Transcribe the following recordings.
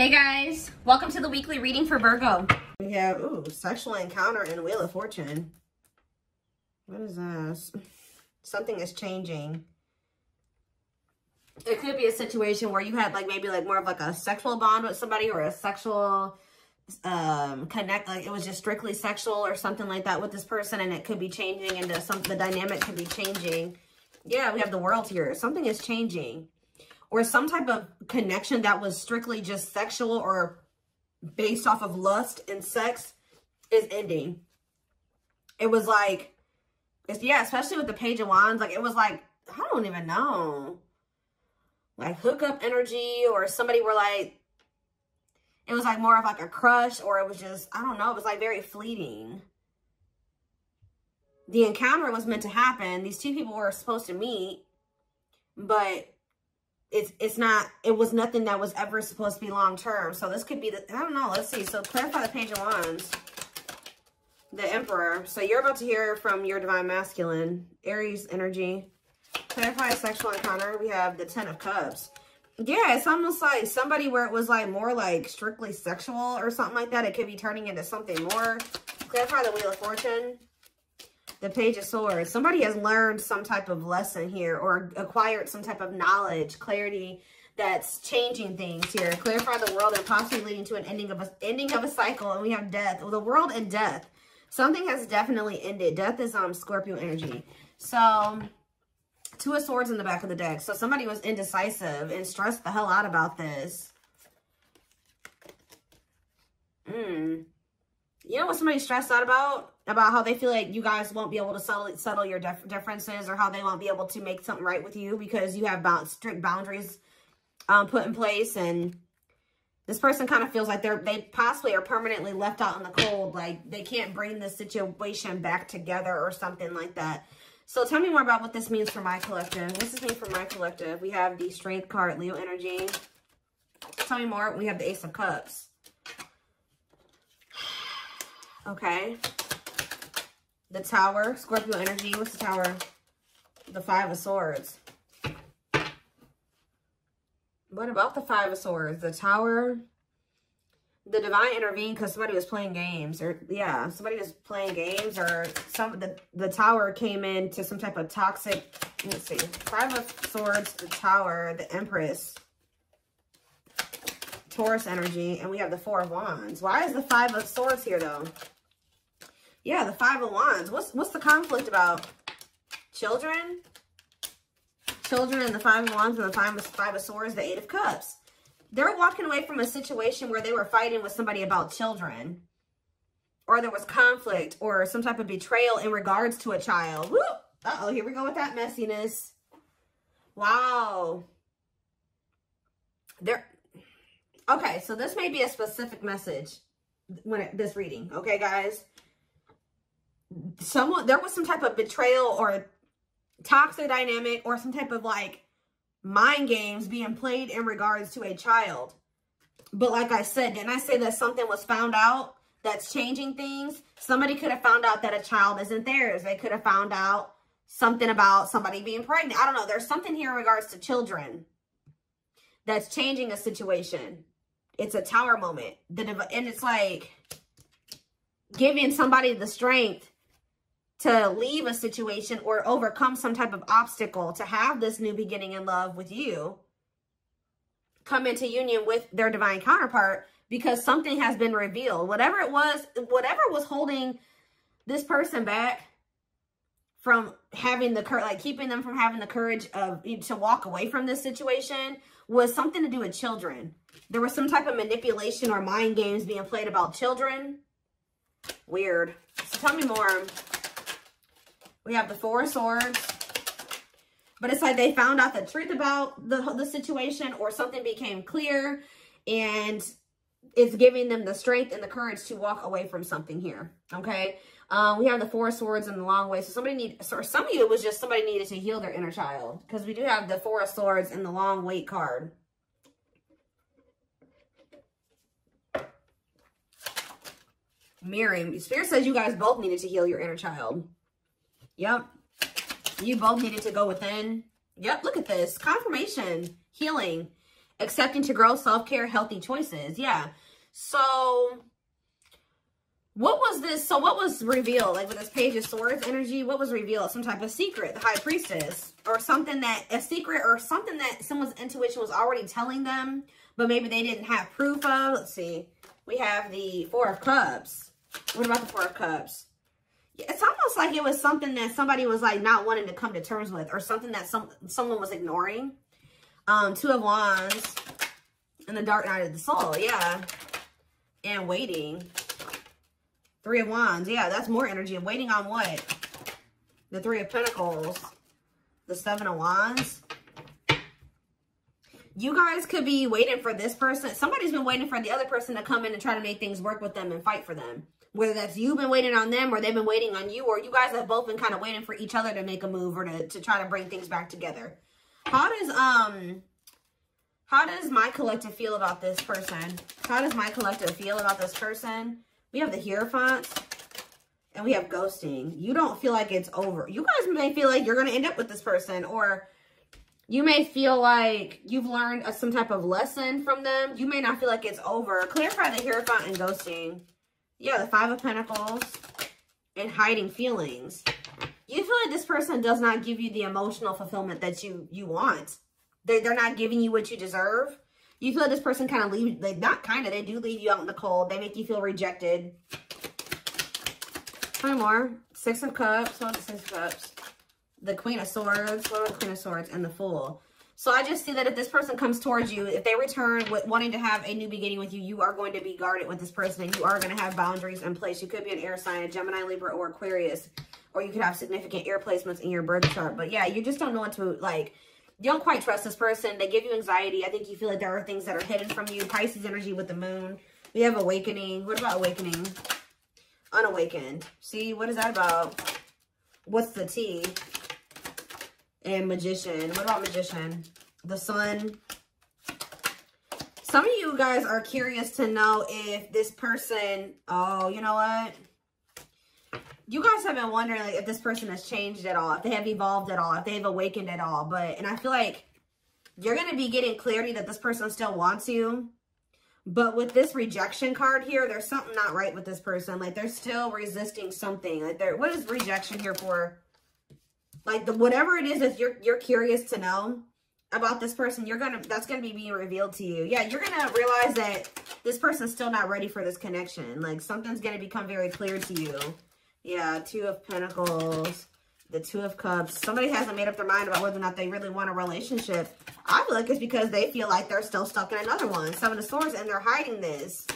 Hey guys, welcome to the weekly reading for Virgo. We have sexual encounter and Wheel of Fortune. What is this? Something is changing. It could be a situation where you had like maybe like more of like a sexual bond with somebody or a sexual connect, like it was just strictly sexual or something like that with this person, and it could be changing into some, the dynamic could be changing. Yeah, we have the World here. Something is changing, or some type of connection that was strictly just sexual or based off of lust and sex is ending. It was like, it's, yeah, especially with the Page of Wands, like it was like, I don't even know, like hookup energy, or somebody were like, it was like more of like a crush, or it was just, I don't know, it was like very fleeting. The encounter was meant to happen. These two people were supposed to meet, but it's not, it was nothing that was ever supposed to be long-term. So this could be the, I don't know, let's see. So clarify the Page of Wands, the Emperor. So you're about to hear from your divine masculine, Aries energy. Clarify sexual encounter. We have the Ten of Cups. Yeah, it's almost like somebody where it was like more like strictly sexual or something like that. It could be turning into something more. Clarify the Wheel of Fortune. The Page of Swords. Somebody has learned some type of lesson here or acquired some type of knowledge, clarity that's changing things here. Clarify the World and possibly leading to an ending of a cycle. And we have death. Well, the World and death. Something has definitely ended. Death is Scorpio energy. So Two of Swords in the back of the deck. So somebody was indecisive and stressed the hell out about this. You know what somebody's stressed out about? About how they feel like you guys won't be able to settle your differences, or how they won't be able to make something right with you because you have strict boundaries put in place. And this person kind of feels like they possibly are permanently left out in the cold. Like they can't bring this situation back together or something like that. So tell me more about what this means for my collective. What's this mean for my collective? We have the Strength card, Leo Energy. Tell me more. We have the Ace of Cups. Okay. The Tower, Scorpio Energy. What's the Tower? The Five of Swords. What about the Five of Swords? The Tower. The divine intervened because somebody was playing games, or yeah, somebody was playing games, or some the Tower came into some type of toxic. Let's see, Five of Swords, the Tower, the Empress, Taurus energy, and we have the Four of Wands. Why is the Five of Swords here though? Yeah, the Five of Wands. What's the conflict about? Children, children, and the Five of Wands, and the Five of Swords, the Eight of Cups. They're walking away from a situation where they were fighting with somebody about children, or there was conflict or some type of betrayal in regards to a child. Woo! Uh-oh, here we go with that messiness. Wow. Okay, so this may be a specific message when this reading. Okay, guys. There was some type of betrayal or toxic dynamic or some type of like mind games being played in regards to a child. But like I said, didn't I say that something was found out that's changing things? Somebody could have found out that a child isn't theirs. They could have found out something about somebody being pregnant. I don't know. There's something here in regards to children that's changing a situation. It's a Tower moment. And it's like giving somebody the strength to leave a situation or overcome some type of obstacle to have this new beginning in love with you, come into union with their divine counterpart, because something has been revealed. Whatever was holding this person back from having the courage, like keeping them from having the courage to walk away from this situation, was something to do with children. There was some type of manipulation or mind games being played about children. Weird. So tell me more. We have the Four of Swords, but it's like they found out the truth about the situation, or something became clear, and it's giving them the strength and the courage to walk away from something here, okay? We have the Four of Swords in the long way, so some of you, it was just somebody needed to heal their inner child, because we do have the Four of Swords in the long wait card. Mirroring. Spirit says you guys both needed to heal your inner child. Yep. You both needed to go within. Yep. Look at this. Confirmation. Healing. accepting to grow, self-care, healthy choices. Yeah. So what was this? So what was revealed? Like with this Page of Swords energy, what was revealed? Some type of secret, the High Priestess, or something that, a secret or something that someone's intuition was already telling them, but maybe they didn't have proof of. Let's see. We have the Four of Cups. What about the Four of Cups? It's almost like it was something that somebody was like not wanting to come to terms with, or something that someone was ignoring. Two of Wands and the Dark Night of the Soul. Yeah. And waiting. Three of Wands. Yeah, that's more energy. Waiting on what? The Three of Pentacles. The Seven of Wands. You guys could be waiting for this person. Somebody's been waiting for the other person to come in and try to make things work with them and fight for them. Whether that's you've been waiting on them, or they've been waiting on you, or you guys have both been kind of waiting for each other to make a move, or to try to bring things back together. How does my collective feel about this person? How does my collective feel about this person? We have the Hierophant, and we have ghosting. You don't feel like it's over. You guys may feel like you're going to end up with this person, or you may feel like you've learned some type of lesson from them. You may not feel like it's over. Clarify the Hierophant and ghosting. Yeah, the Five of Pentacles and hiding feelings. You feel like this person does not give you the emotional fulfillment that you want. They're not giving you what you deserve. You feel like this person kind of leaves, they do leave you out in the cold. They make you feel rejected. One more. Six of Cups. What about the Six of Cups? The Queen of Swords. What about the Queen of Swords? And the Fool. So I just see that if this person comes towards you, if they return with wanting to have a new beginning with you, you are going to be guarded with this person, and you are going to have boundaries in place. You could be an air sign, a Gemini, Libra, or Aquarius, or you could have significant air placements in your birth chart. But yeah, you just don't know what to, like, you don't quite trust this person. They give you anxiety. I think you feel like there are things that are hidden from you. Pisces energy with the moon. We have awakening. What about awakening? Unawakened. See, what is that about? What's the T? And Magician. What about Magician? The Sun. Some of you guys are curious to know if this person, oh, you know what? You guys have been wondering, like, if this person has changed at all, if they have evolved at all, if they've awakened at all. But, and I feel like you're going to be getting clarity that this person still wants you. But with this rejection card here, there's something not right with this person. Like, they're still resisting something. Like, they're, what is rejection here for? Like, the, whatever it is that you're curious to know about this person, that's going to be being revealed to you. Yeah, you're going to realize that this person's still not ready for this connection. Like, something's going to become very clear to you. Yeah, Two of Pentacles, the Two of Cups. Somebody hasn't made up their mind about whether or not they really want a relationship. I feel like it's because they feel like they're still stuck in another one. Seven of Swords, and they're hiding this,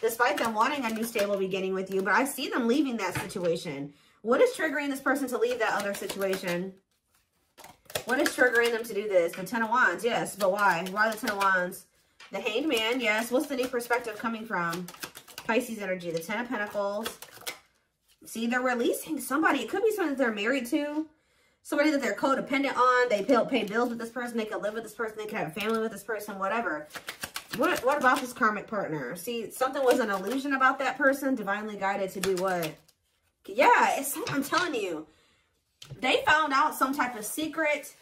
despite them wanting a new stable beginning with you. But I see them leaving that situation. What is triggering this person to leave that other situation? What is triggering them to do this? The Ten of Wands, yes, but why? Why the Ten of Wands? The Hanged Man, yes. What's the new perspective coming from? Pisces energy, the Ten of Pentacles. See, they're releasing somebody. It could be someone that they're married to, somebody that they're codependent on. They pay bills with this person. They could live with this person. They could have a family with this person, whatever. What about this karmic partner? See, something was an illusion about that person, divinely guided to do what? Yeah, it's, I'm telling you, they found out some type of secret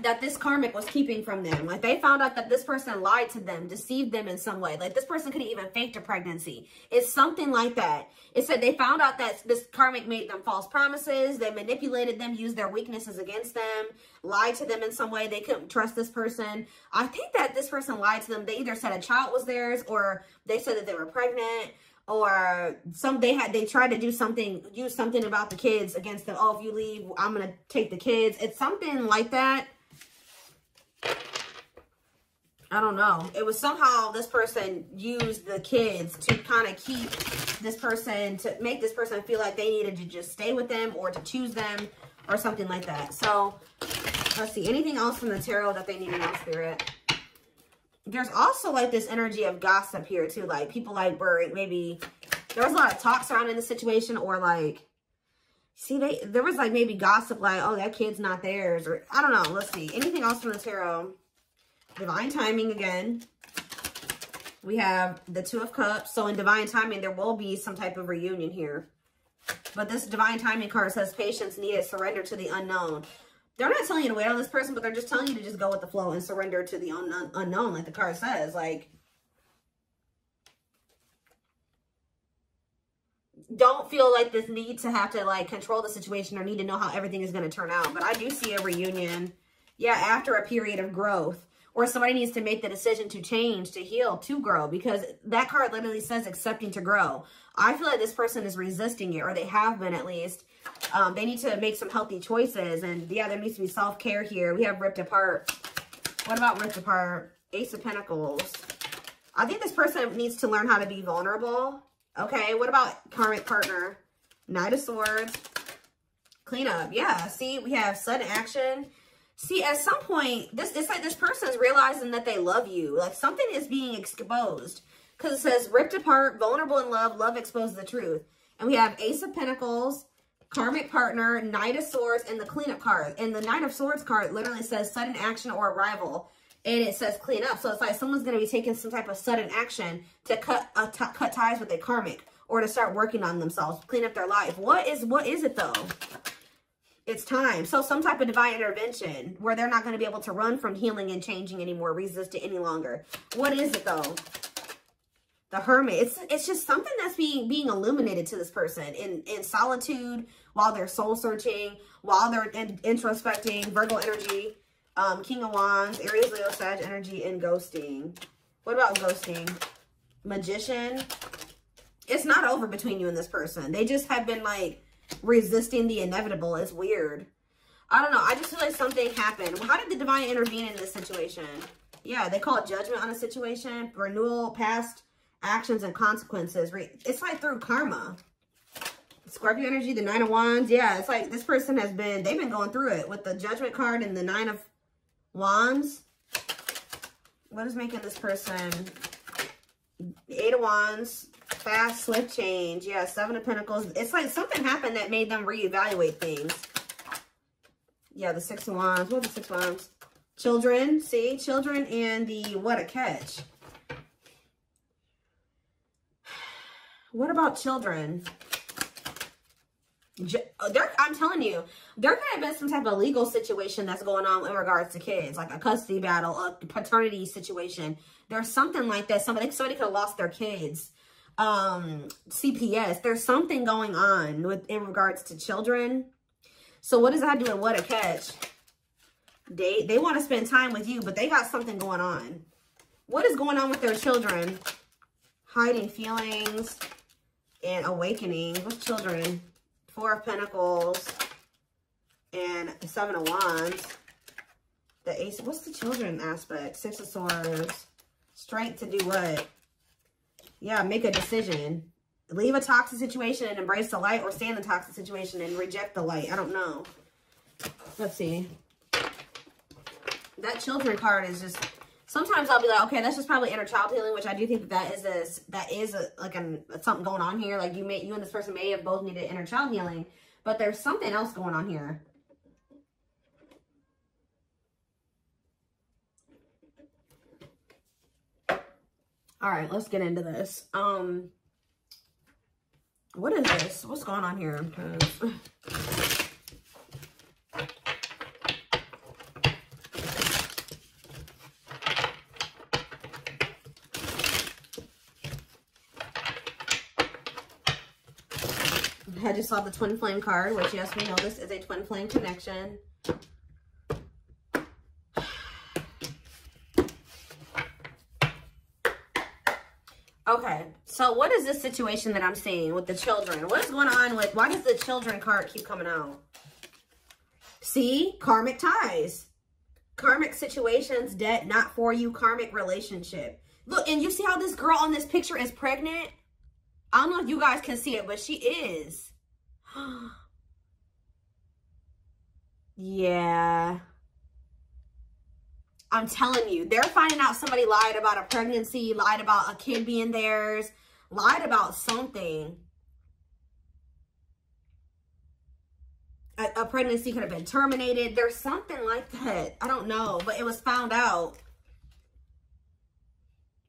that this karmic was keeping from them. Like, they found out that this person lied to them, deceived them in some way. Like, this person could have even faked a pregnancy. It's something like that. It said they found out that this karmic made them false promises. They manipulated them, used their weaknesses against them, lied to them in some way. They couldn't trust this person. I think that this person lied to them. They either said a child was theirs, or they said that they were pregnant. Or they tried to do something, use something about the kids against them. Oh, if you leave, I'm going to take the kids. It's something like that. I don't know. It was somehow this person used the kids to kind of keep this person, to make this person feel like they needed to just stay with them or to choose them or something like that. So let's see. Anything else from the tarot that they need to know, Spirit? There's also, like, this energy of gossip here, too. Like, people, like, were maybe, there was a lot of talk surrounding the situation, or, like, see, there was, like, maybe gossip, like, oh, that kid's not theirs, or, I don't know. Let's see. Anything else from the tarot? Divine timing again. We have the Two of Cups. So, in divine timing, there will be some type of reunion here. But this divine timing card says patience needed, surrender to the unknown. they're not telling you to wait on this person, but they're just telling you to just go with the flow and surrender to the unknown, like the card says. Like, don't feel like this need to have to like control the situation or need to know how everything is going to turn out. But I do see a reunion. Yeah, after a period of growth, or somebody needs to make the decision to change, to heal, to grow, because that card literally says accepting to grow. I feel like this person is resisting it, or they have been at least. They need to make some healthy choices, and yeah, there needs to be self-care here. We have ripped apart. What about ripped apart? Ace of Pentacles. I think this person needs to learn how to be vulnerable. Okay, what about karmic partner? Knight of Swords. Cleanup. Yeah, see, we have sudden action. See, at some point, it's like this person's realizing that they love you. Like, something is being exposed. Because it says, ripped apart, vulnerable in love, love exposes the truth. And we have Ace of Pentacles, karmic partner, Knight of Swords, and the cleanup card. And the Knight of Swords card literally says sudden action or arrival. And it says clean up. So it's like someone's going to be taking some type of sudden action to cut ties with a karmic, or to start working on themselves, clean up their life. What is it though? It's time. So some type of divine intervention where they're not going to be able to run from healing and changing anymore, resist it any longer. What is it though? The Hermit. It's just something that's being illuminated to this person in solitude, while they're soul searching, while they're introspecting. Virgo energy. King of Wands, Aries, Leo, Sag energy, and ghosting. What about ghosting? Magician. It's not over between you and this person. They just have been like resisting the inevitable. It's weird. I don't know. I just feel like something happened. Well, how did the divine intervene in this situation? Yeah, they call it judgment on a situation, renewal, past actions and consequences. It's like through karma. Scorpio energy, the Nine of Wands. Yeah, it's like this person has been, they've been going through it with the Judgment card and the Nine of Wands. What is making this person? Eight of Wands, fast, swift change. Yeah, Seven of Pentacles. It's like something happened that made them reevaluate things. Yeah, the Six of Wands. What are the Six of Wands? Children. See, children and the what a catch. What about children? I'm telling you, there could have been some type of legal situation that's going on in regards to kids, like a custody battle, a paternity situation. There's something like that. Somebody could have lost their kids. CPS. There's something going on in regards to children. So what does that do with what a catch? They want to spend time with you, but they got something going on. What is going on with their children? Hiding feelings and awakening with children. Four of Pentacles and Seven of Wands. The Ace. What's the children aspect? Six of Swords. Strength to do what? Yeah, make a decision. Leave a toxic situation and embrace the light, or stay in the toxic situation and reject the light. I don't know. Let's see. That children card is just... Sometimes I'll be like, okay, that's just probably inner child healing, which I do think that is something going on here. Like you and this person may have both needed inner child healing, but there's something else going on here. All right, let's get into this. What is this? What's going on here? I just saw the Twin Flame card, which, yes, we know this is a Twin Flame connection. Okay, so what is this situation that I'm seeing with the children? What is going on with, why does the children card keep coming out? See, karmic ties. Karmic situations, debt, not for you, karmic relationship. Look, and you see how this girl on this picture is pregnant? I don't know if you guys can see it, but she is. Yeah. I'm telling you, they're finding out somebody lied about a pregnancy, lied about a kid being theirs, lied about something. A pregnancy could have been terminated. There's something like that. I don't know, but it was found out.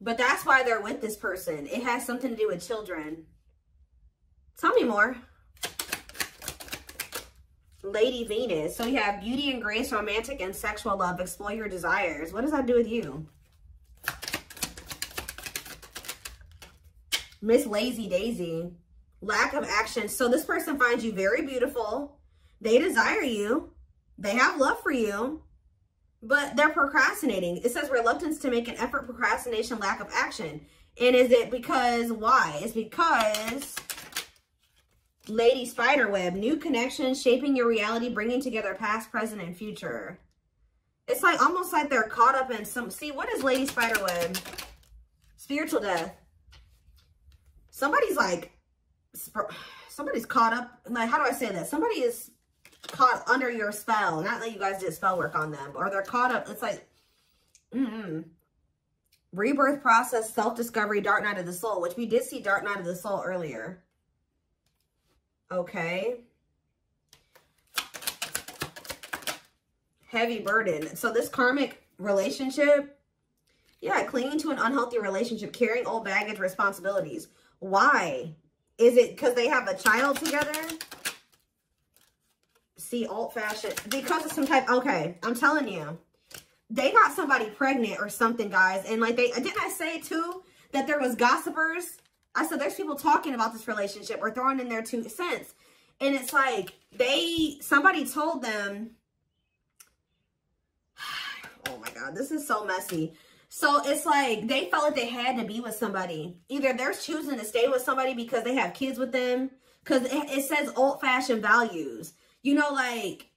But that's why they're with this person. It has something to do with children. Tell me more. Lady Venus. So we have beauty and grace, romantic and sexual love. Explore your desires. What does that do with you? Miss Lazy Daisy. Lack of action. So this person finds you very beautiful. They desire you. They have love for you. But they're procrastinating. It says reluctance to make an effort, procrastination, lack of action. And is it because why? It's because Lady Spiderweb, new connections, shaping your reality, bringing together past, present, and future. It's like almost like they're caught up in some... See, what is Lady Spiderweb? Spiritual death. Somebody's like... Somebody's caught up... Like, how do I say that? Somebody is caught under your spell. Not that you guys did spell work on them. Or they're caught up... It's like... Rebirth process, self-discovery, dark night of the soul. Which we did see dark night of the soul earlier. Okay. Heavy burden. So this karmic relationship, yeah, clinging to an unhealthy relationship, carrying old baggage, responsibilities. Why? Is it because they have a child together? See, old-fashioned. Because of some type, okay, I'm telling you. They got somebody pregnant or something, guys. And like they, didn't I say too, that there was gossipers? I said, there's people talking about this relationship or throwing in their 2 cents. And it's like, somebody told them, oh my God, this is so messy. So it's like, they felt like they had to be with somebody. Either they're choosing to stay with somebody because they have kids with them. Because it says old-fashioned values. You know, like,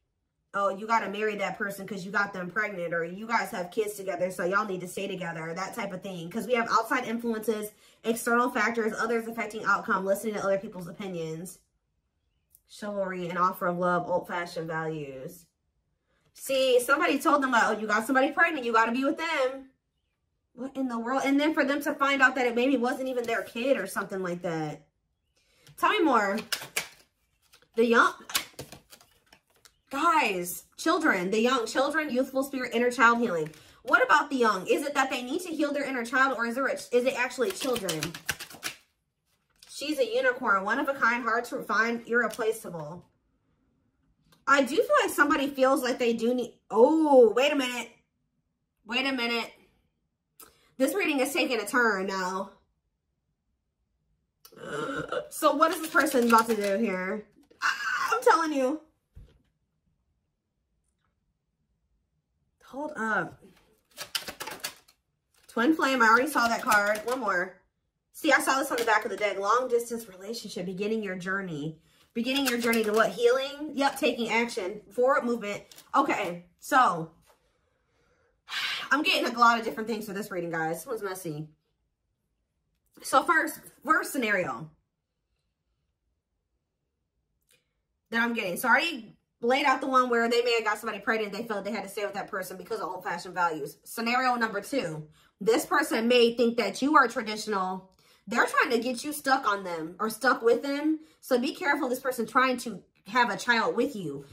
oh, you got to marry that person because you got them pregnant, or you guys have kids together, so y'all need to stay together, that type of thing. Because we have outside influences, external factors, others affecting outcome, listening to other people's opinions, chivalry, and offer of love, old-fashioned values. See, somebody told them, oh, you got somebody pregnant, you got to be with them. What in the world? And then for them to find out that it maybe wasn't even their kid or something like that. Tell me more. The young... Guys, children, the young children, youthful spirit, inner child healing. What about the young? Is it that they need to heal their inner child, or is it actually children? She's a unicorn, one of a kind, hard to find, irreplaceable. I do feel like somebody feels like they do need... Oh, wait a minute. Wait a minute. This reading is taking a turn now. So what is this person about to do here? I'm telling you. Hold up. Twin Flame, I already saw that card. One more. See, I saw this on the back of the deck. Long distance relationship, beginning your journey. Beginning your journey to what? Healing? Yep, taking action. Forward movement. Okay, so I'm getting a lot of different things for this reading, guys. This one's messy. So first scenario that I'm getting. So I already laid out the one where they may have got somebody pregnant. They felt they had to stay with that person because of old-fashioned values. Scenario number 2. This person may think that you are traditional. They're trying to get you stuck on them or stuck with them. So be careful, this person trying to have a child with you.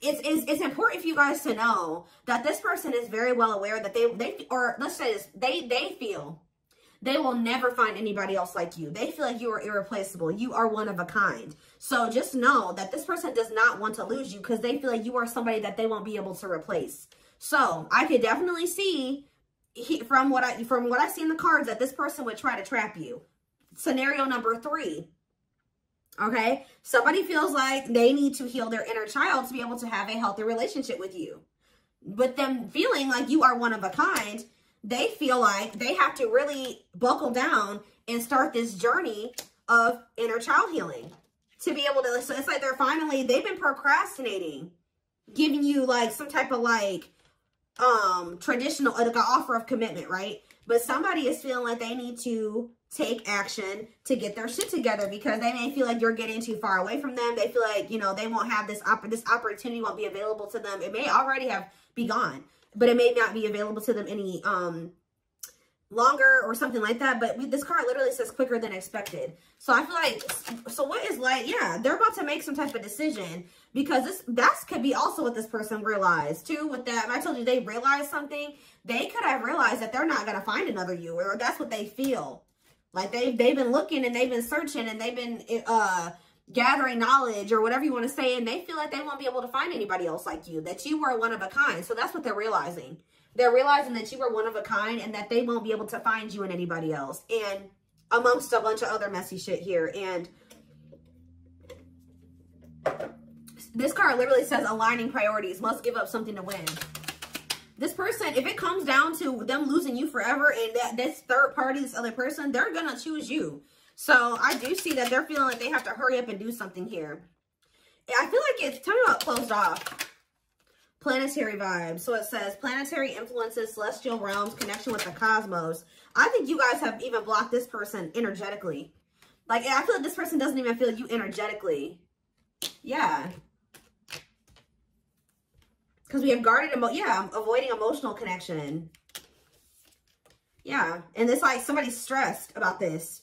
It's important for you guys to know that this person is very well aware that they feel they will never find anybody else like you. They feel like you are irreplaceable. You are one of a kind. So just know that this person does not want to lose you because they feel like you are somebody that they won't be able to replace. So I could definitely see from what I see in the cards that this person would try to trap you. Scenario number 3. Okay, somebody feels like they need to heal their inner child to be able to have a healthy relationship with you. But them feeling like you are one of a kind, they feel like they have to really buckle down and start this journey of inner child healing to be able to, so it's like they've been procrastinating, giving you like some type of like traditional, like an offer of commitment, right? But somebody is feeling like they need to take action to get their shit together because they may feel like you're getting too far away from them. They feel like, you know, they won't have this opportunity won't be available to them. It may already have be gone, but it may not be available to them any longer or something like that. But this card literally says quicker than expected. So I feel like, so what is like, yeah, they're about to make some type of decision because that could be also what this person realized too with that. I told you they realized something. They could have realized that they're not going to find another you, or that's what they feel. Like they've been looking and they've been searching and they've been gathering knowledge or whatever you want to say, and they feel like they won't be able to find anybody else like you, that you were one of a kind. So that's what they're realizing. They're realizing that you were one of a kind and that they won't be able to find you in anybody else, and amongst a bunch of other messy shit here. And this card literally says aligning priorities, must give up something to win. This person, if it comes down to them losing you forever and that this third party, this other person, they're going to choose you. So I do see that they're feeling like they have to hurry up and do something here. I feel like it's, tell me about closed off. Planetary vibes. So it says planetary influences, celestial realms, connection with the cosmos. I think you guys have even blocked this person energetically. Like, I feel like this person doesn't even feel you energetically. Yeah. Because we have guarded, avoiding emotional connection. Yeah. And it's like somebody's stressed about this.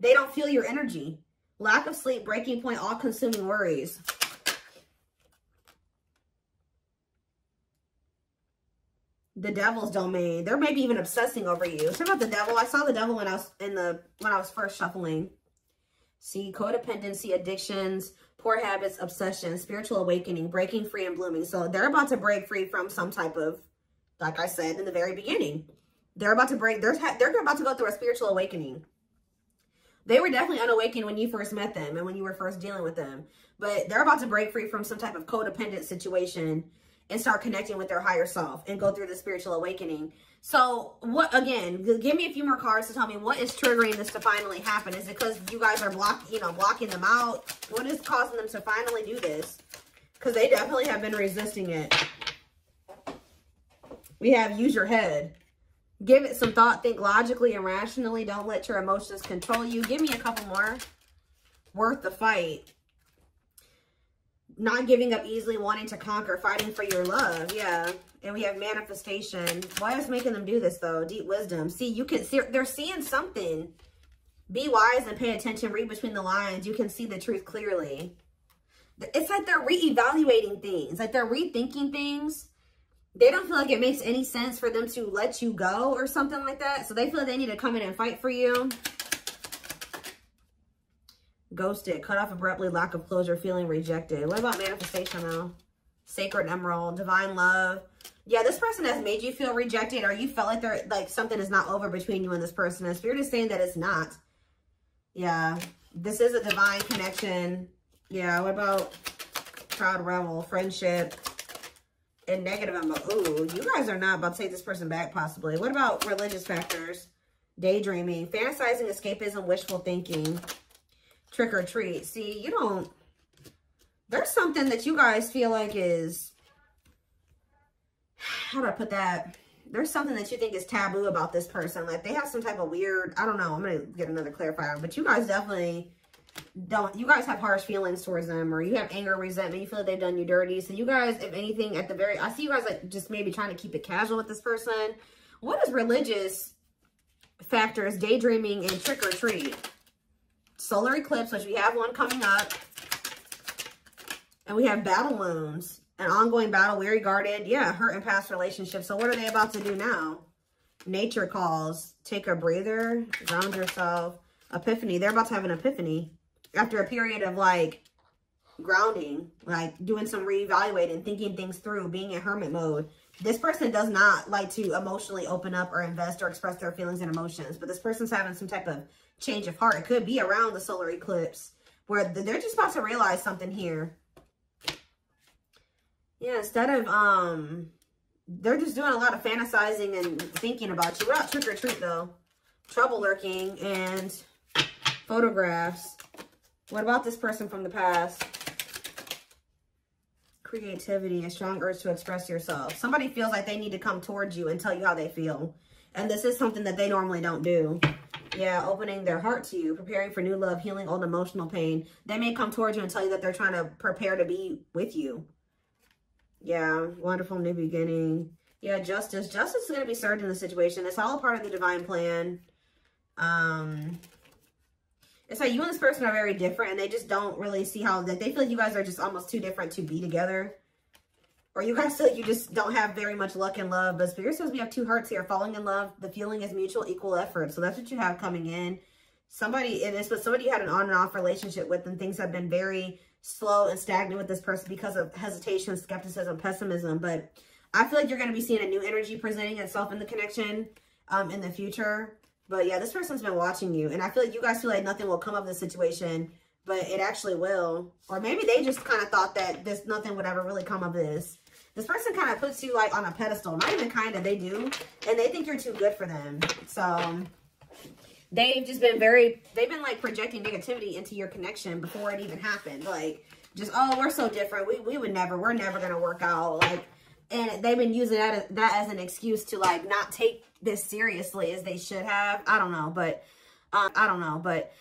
They don't feel your energy. Lack of sleep, breaking point, all-consuming worries. The devil's domain. They're maybe even obsessing over you. Talk about the devil. I saw the devil when I was first shuffling. See, codependency, addictions, poor habits, obsession, spiritual awakening, breaking free and blooming. So they're about to break free from some type of, like I said in the very beginning, they're about to break, they're about to go through a spiritual awakening. They were definitely unawakened when you first met them and when you were first dealing with them, but they're about to break free from some type of codependent situation and start connecting with their higher self and go through the spiritual awakening. So what, again, give me a few more cards to tell me what is triggering this to finally happen. Is it because you guys are blocking them out? What is causing them to finally do this? Because they definitely have been resisting it. We have use your head. Give it some thought. Think logically and rationally. Don't let your emotions control you. Give me a couple more. Worth the fight. Not giving up easily, wanting to conquer, fighting for your love. Yeah. And we have manifestation. Why is making them do this though? Deep wisdom. See, you can see they're seeing something. Be wise and pay attention. Read between the lines. You can see the truth clearly. It's like they're reevaluating things. Like they're rethinking things. They don't feel like it makes any sense for them to let you go or something like that. So they feel like they need to come in and fight for you. Ghosted, cut off abruptly, lack of closure, feeling rejected. What about manifestation though? Sacred emerald, divine love. Yeah, this person has made you feel rejected, or you felt like they're like something is not over between you and this person. And spirit is saying that it's not. Yeah, this is a divine connection. Yeah, what about proud rebel, friendship, and negative emo? Ooh, you guys are not about to take this person back possibly. What about religious factors? Daydreaming, fantasizing, escapism, wishful thinking. Trick or treat. See, you don't, there's something that you guys feel like is, how do I put that? There's something that you think is taboo about this person. Like they have some type of weird, I don't know. I'm going to get another clarifier, but you guys definitely don't, you guys have harsh feelings towards them, or you have anger, resentment. You feel like they've done you dirty. So you guys, if anything, at the very, I see you guys like just maybe trying to keep it casual with this person. What is religious factors, daydreaming, and trick or treat? Solar Eclipse, which we have one coming up. And we have battle wounds, an ongoing battle, weary, guarded. Yeah, hurt in past relationships. So what are they about to do now? Nature calls, take a breather, ground yourself. Epiphany, they're about to have an epiphany after a period of like grounding, like doing some reevaluating, thinking things through, being in hermit mode. This person does not like to emotionally open up or invest or express their feelings and emotions, but this person's having some type of change of heart. It could be around the solar eclipse where they're just about to realize something here. Yeah, instead of, they're just doing a lot of fantasizing and thinking about you. We're not trick or treat though. Trouble lurking and photographs. What about this person from the past? Creativity, a strong urge to express yourself. Somebody feels like they need to come towards you and tell you how they feel. And this is something that they normally don't do. Yeah, opening their heart to you, preparing for new love, healing old emotional pain. They may come towards you and tell you that they're trying to prepare to be with you. Yeah, wonderful new beginning. Yeah, justice. Justice is going to be served in the situation. It's all part of the divine plan. It's like you and this person are very different, and they just don't really see how that they feel like you guys are just almost too different to be together. Or you guys feel like you just don't have very much luck in love. But spirit says we have two hearts here. Falling in love, the feeling is mutual, equal effort. So that's what you have coming in. somebody in this, but somebody you had an on and off relationship with, and things have been very slow and stagnant with this person because of hesitation, skepticism, pessimism. But I feel like you're going to be seeing a new energy presenting itself in the connection in the future. But yeah, this person's been watching you, and I feel like you guys feel like nothing will come of this situation, but it actually will. Or maybe they just kind of thought that this nothing would ever really come of this. This person kind of puts you like on a pedestal, not even kind of, they do, and they think you're too good for them. So they've just been they've been like projecting negativity into your connection before it even happened. Like, just, oh, we're so different. We would never, we're never going to work out. Like, and they've been using that as an excuse to like not take this seriously as they should have. I don't know, but I don't know, but